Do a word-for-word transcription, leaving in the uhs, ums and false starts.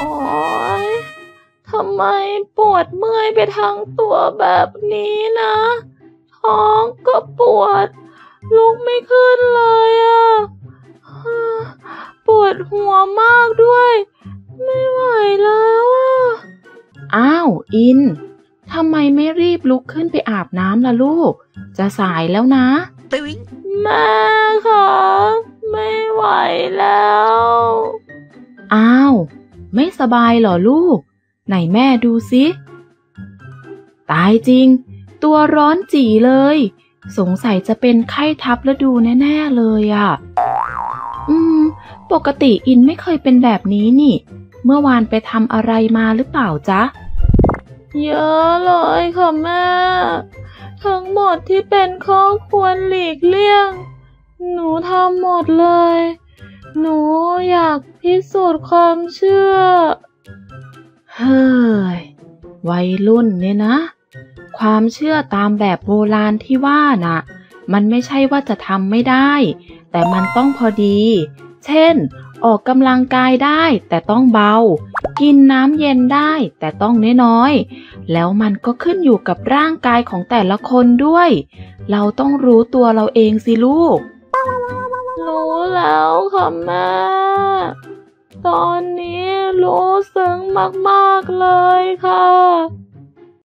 โอ๊ยทำไมปวดเมื่อยไปทั้งตัวแบบนี้นะท้องก็ปวดลุกไม่ขึ้นเลยอ่ะปวดหัวมากด้วยไม่ไหวแล้วอ่ะอ้าวอินทำไมไม่รีบลุกขึ้นไปอาบน้ำล่ะลูกจะสายแล้วนะแม่คะไม่ไหวแล้วอ้าวไม่สบายเหรอลูกไหนแม่ดูสิตายจริงตัวร้อนจี๋เลยสงสัยจะเป็นไข้ทับฤดูแน่ๆเลยอ่ะอืมปกติอินไม่เคยเป็นแบบนี้นี่เมื่อวานไปทำอะไรมาหรือเปล่าจ๊ะเยอะเลยค่ะแม่ทั้งหมดที่เป็นข้อควรหลีกเลี่ยงหนูทำหมดเลยหนูอยากพิสูจน์ความเชื่อเฮ้ยวัยรุ่นเนี่ยนะความเชื่อตามแบบโบราณที่ว่าน่ะมันไม่ใช่ว่าจะทำไม่ได้แต่มันต้องพอดีเช่นออกกำลังกายได้แต่ต้องเบากินน้ำเย็นได้แต่ต้องน้อยๆแล้วมันก็ขึ้นอยู่กับร่างกายของแต่ละคนด้วยเราต้องรู้ตัวเราเองสิลูกรู้แล้วค่ะแม่ตอนนี้รู้ซึ้งมากๆเลยค่ะ